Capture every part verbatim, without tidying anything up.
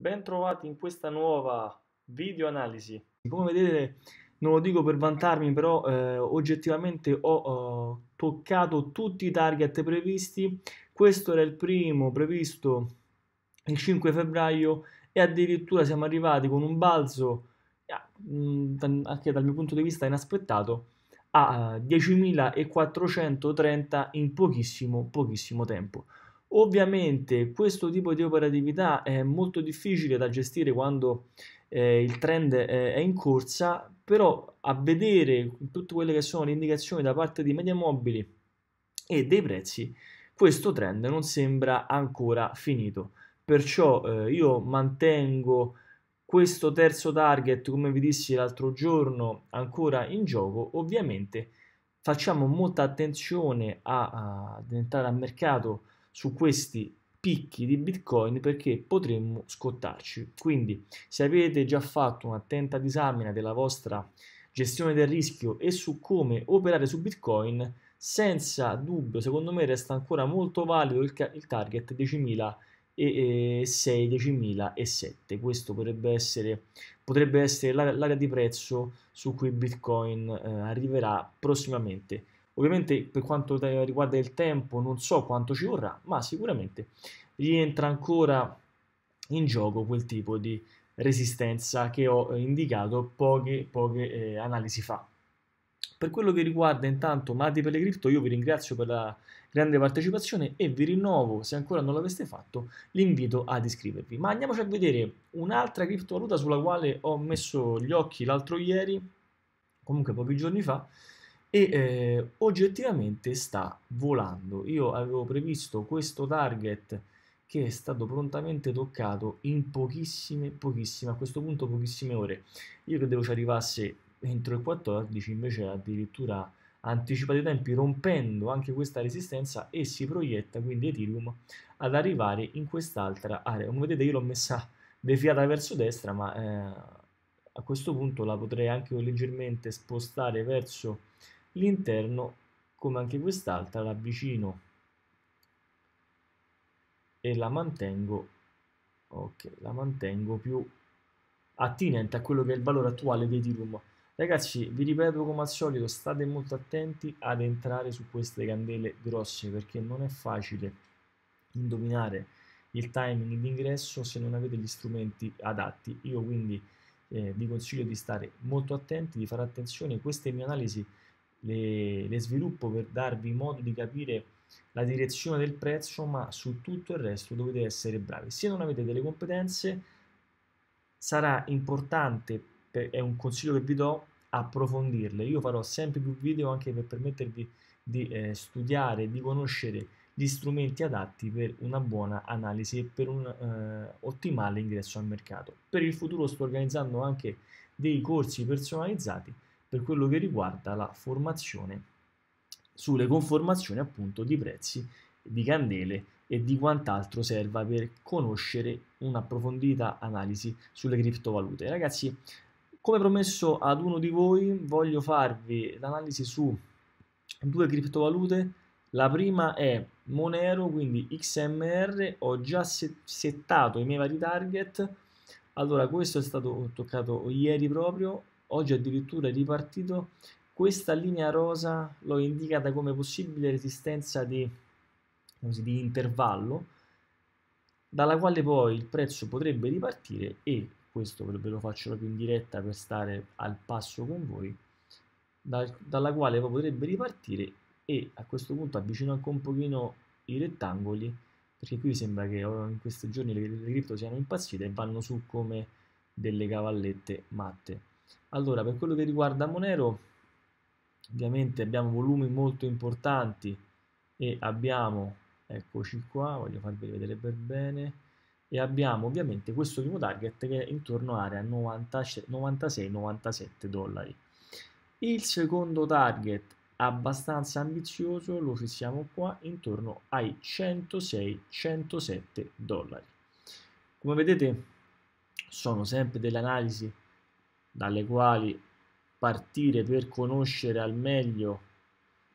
Ben trovati in questa nuova video analisi. Come vedete, non lo dico per vantarmi, però eh, oggettivamente ho eh, toccato tutti i target previsti. Questo era il primo previsto il cinque febbraio e addirittura siamo arrivati con un balzo anche dal mio punto di vista inaspettato a diecimilaquattrocentotrenta in pochissimo pochissimo tempo. Ovviamente questo tipo di operatività è molto difficile da gestire quando eh, il trend eh, è in corsa, però a vedere tutte quelle che sono le indicazioni da parte di media mobili e dei prezzi, questo trend non sembra ancora finito. Perciò eh, io mantengo questo terzo target, come vi dissi l'altro giorno, ancora in gioco. Ovviamente facciamo molta attenzione a, a entrare a mercato su questi picchi di Bitcoin, perché potremmo scottarci. Quindi se avete già fatto un'attenta disamina della vostra gestione del rischio e su come operare su Bitcoin, senza dubbio secondo me resta ancora molto valido il, il target diecimila e sei, diecimila e sette. Questo potrebbe essere, potrebbe essere l'area di prezzo su cui Bitcoin eh, arriverà prossimamente. Ovviamente per quanto riguarda il tempo non so quanto ci vorrà, ma sicuramente rientra ancora in gioco quel tipo di resistenza che ho indicato poche, poche eh, analisi fa. Per quello che riguarda intanto Malati per le Crypto, io vi ringrazio per la grande partecipazione e vi rinnovo, se ancora non l'aveste fatto, l'invito ad iscrivervi. Ma andiamoci a vedere un'altra criptovaluta sulla quale ho messo gli occhi l'altro ieri, comunque pochi giorni fa, e eh, oggettivamente sta volando. Io avevo previsto questo target che è stato prontamente toccato in pochissime, pochissime, a questo punto pochissime ore. Io credevo ci arrivasse entro il quattordici, invece addirittura anticipato i tempi, rompendo anche questa resistenza, e si proietta quindi Ethereum ad arrivare in quest'altra area. Come vedete io l'ho messa deviata verso destra, ma eh, a questo punto la potrei anche leggermente spostare verso l'interno, come anche quest'altra, la avvicino e la mantengo, ok, la mantengo più attinente a quello che è il valore attuale di Ethereum. Ragazzi, vi ripeto come al solito, state molto attenti ad entrare su queste candele grosse, perché non è facile indovinare il timing di ingresso se non avete gli strumenti adatti. Io quindi eh, vi consiglio di stare molto attenti, di fare attenzione. Queste mie analisi Le, le sviluppo per darvi modo di capire la direzione del prezzo, ma su tutto il resto dovete essere bravi. Se non avete delle competenze, sarà importante, per, è un consiglio che vi do, approfondirle. Io farò sempre più video anche per permettervi di eh, studiare, di conoscere gli strumenti adatti per una buona analisi e per un eh, ottimale ingresso al mercato. Per il futuro sto organizzando anche dei corsi personalizzati per quello che riguarda la formazione sulle conformazioni, appunto, di prezzi, di candele e di quant'altro serva per conoscere un'approfondita analisi sulle criptovalute. Ragazzi, come promesso ad uno di voi, voglio farvi l'analisi su due criptovalute. La prima è Monero, quindi X M R. Ho già settato i miei vari target. Allora, questo è stato toccato ieri proprio. Oggi addirittura è ripartito. Questa linea rosa l'ho indicata come possibile resistenza di, così, di intervallo, dalla quale poi il prezzo potrebbe ripartire, e questo ve lo faccio proprio in diretta per stare al passo con voi, dal, dalla quale poi potrebbe ripartire, e a questo punto avvicino anche un pochino i rettangoli, perché qui sembra che in questi giorni le, le cripto siano impazzite e vanno su come delle cavallette matte. Allora, per quello che riguarda Monero, ovviamente abbiamo volumi molto importanti e abbiamo, eccoci qua, voglio farvi vedere per bene, e abbiamo ovviamente questo primo target che è intorno area novantasei novantasette dollari. Il secondo target abbastanza ambizioso lo fissiamo qua intorno ai centosei centosette dollari. Come vedete sono sempre delle analisi dalle quali partire per conoscere al meglio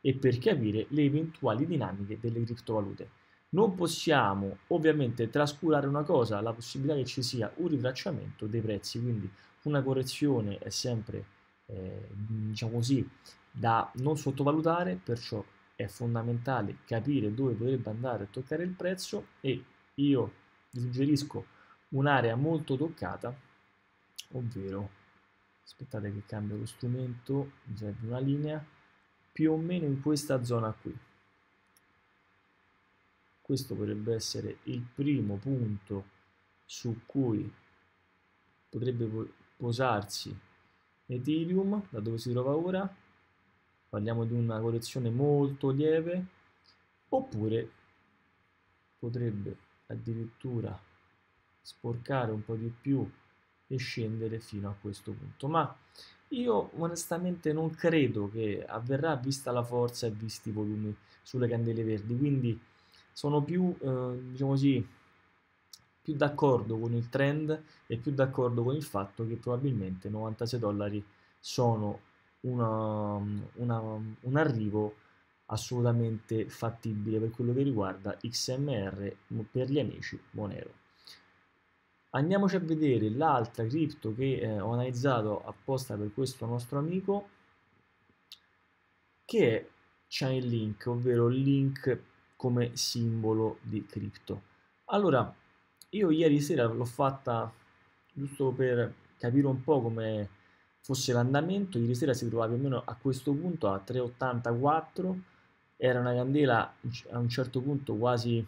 e per capire le eventuali dinamiche delle criptovalute. Non possiamo ovviamente trascurare una cosa, la possibilità che ci sia un ritracciamento dei prezzi, quindi una correzione è sempre, eh, diciamo così, da non sottovalutare, perciò è fondamentale capire dove potrebbe andare a toccare il prezzo, e io vi suggerisco un'area molto toccata, ovvero, aspettate che cambio lo strumento, mi serve una linea, più o meno in questa zona qui. Questo potrebbe essere il primo punto su cui potrebbe posarsi Ethereum, da dove si trova ora. Parliamo di una correzione molto lieve, oppure potrebbe addirittura sporcare un po' di più e scendere fino a questo punto. Ma io onestamente non credo che avverrà, vista la forza e visti i volumi sulle candele verdi, quindi sono più, eh, diciamo così, più d'accordo con il trend e più d'accordo con il fatto che probabilmente novantasei dollari sono una, una, un arrivo assolutamente fattibile per quello che riguarda X M R, per gli amici Monero. Andiamoci a vedere l'altra cripto che eh, ho analizzato apposta per questo nostro amico, che è Chainlink, ovvero Link come simbolo di cripto. Allora, io ieri sera l'ho fatta giusto per capire un po' come fosse l'andamento. Ieri sera si trovava più o meno a questo punto, a tre ottantaquattro, era una candela a un certo punto quasi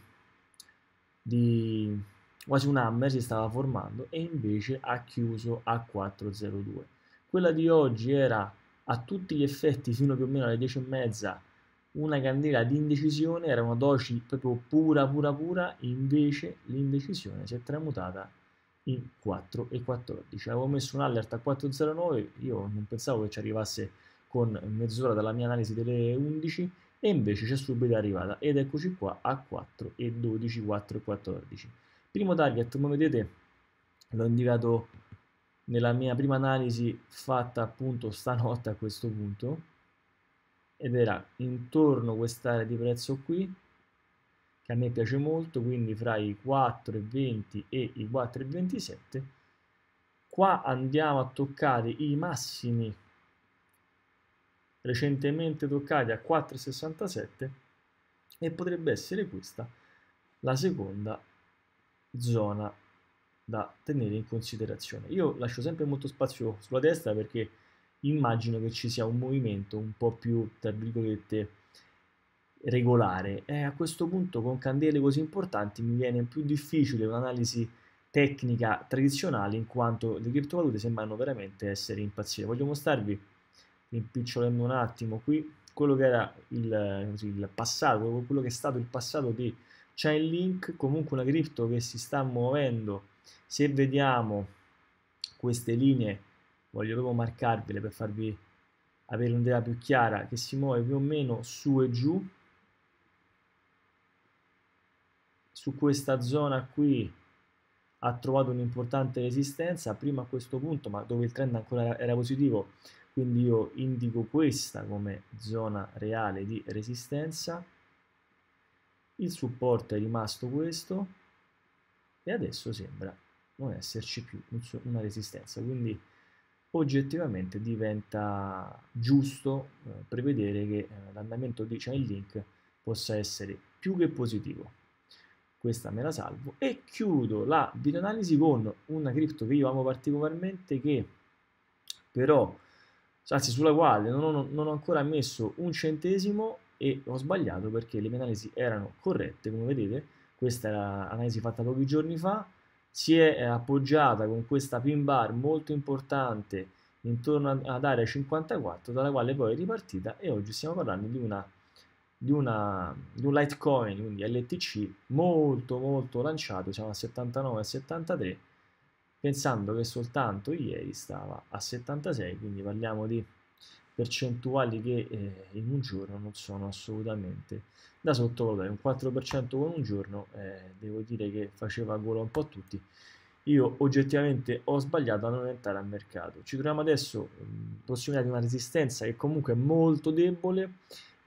di quasi un hammer si stava formando, e invece ha chiuso a quattro zero due. Quella di oggi era a tutti gli effetti, fino più o meno alle dieci e mezza, una candela di indecisione, era una doji proprio pura pura pura, invece l'indecisione si è tramutata in quattro e quattordici. Avevo messo un alert a quattro zero nove, io non pensavo che ci arrivasse con mezz'ora dalla mia analisi delle undici, e invece c'è subito arrivata, ed eccoci qua a quattro e dodici, quattro e quattordici. Primo target, come vedete, l'ho indicato nella mia prima analisi fatta appunto stanotte a questo punto, ed era intorno a quest'area di prezzo qui, che a me piace molto, quindi fra i quattro e venti e i quattro e ventisette. Qua andiamo a toccare i massimi recentemente toccati a quattro e sessantasette, e potrebbe essere questa la seconda zona da tenere in considerazione. Io lascio sempre molto spazio sulla destra, perché immagino che ci sia un movimento un po' più, tra virgolette, regolare, e a questo punto con candele così importanti mi viene più difficile un'analisi tecnica tradizionale, in quanto le criptovalute sembrano veramente essere impazzite. Voglio mostrarvi, rimpicciolando un attimo qui, quello che era il, il passato, quello che è stato il passato di Chainlink, comunque una cripto che si sta muovendo. Se vediamo queste linee, voglio proprio marcarvele per farvi avere un'idea più chiara, che si muove più o meno su e giù. Su questa zona qui ha trovato un'importante resistenza, prima a questo punto, ma dove il trend ancora era positivo, quindi io indico questa come zona reale di resistenza. Il supporto è rimasto questo, e adesso sembra non esserci più una resistenza, quindi oggettivamente diventa giusto eh, prevedere che eh, l'andamento di Chainlink possa essere più che positivo. Questa me la salvo e chiudo la videoanalisi con una cripto che io amo particolarmente, che però, anzi sulla quale non ho, non ho ancora messo un centesimo, e ho sbagliato perché le mie analisi erano corrette. Come vedete, questa era l'analisi fatta pochi giorni fa, si è appoggiata con questa pin bar molto importante intorno ad area cinquantaquattro, dalla quale poi è ripartita, e oggi stiamo parlando di una, di una di un Litecoin, quindi L T C, molto molto lanciato, siamo a settantanove a settantatré, pensando che soltanto ieri stava a settantasei, quindi parliamo di percentuali che eh, in un giorno non sono assolutamente da sottovalutare. Un quattro per cento con un giorno, eh, devo dire che faceva gola un po' a tutti. Io oggettivamente ho sbagliato a non entrare al mercato. Ci troviamo adesso in prossimità di una resistenza che comunque è molto debole,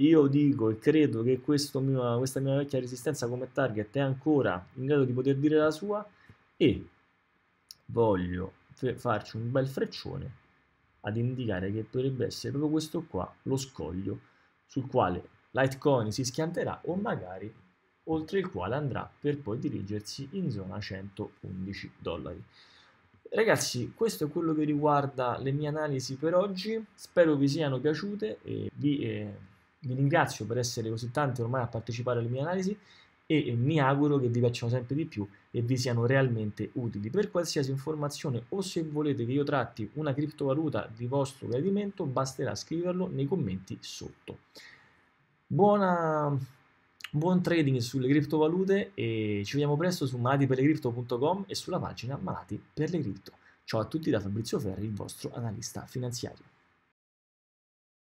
Io dico e credo che questo mio, questa mia vecchia resistenza come target è ancora in grado di poter dire la sua, e voglio farci un bel freccione ad indicare che dovrebbe essere proprio questo qua lo scoglio sul quale Litecoin si schianterà, o magari oltre il quale andrà per poi dirigersi in zona centoundici dollari. Ragazzi, questo è quello che riguarda le mie analisi per oggi, spero vi siano piaciute e vi, eh, vi ringrazio per essere così tanti ormai a partecipare alle mie analisi, e, e mi auguro che vi piacciono sempre di più e vi siano realmente utili. Per qualsiasi informazione o se volete che io tratti una criptovaluta di vostro gradimento, basterà scriverlo nei commenti sotto. Buona, buon trading sulle criptovalute e ci vediamo presto su malati per le crypto punto com e sulla pagina Malati per le Crypto. Ciao a tutti da Fabrizio Ferri, il vostro analista finanziario.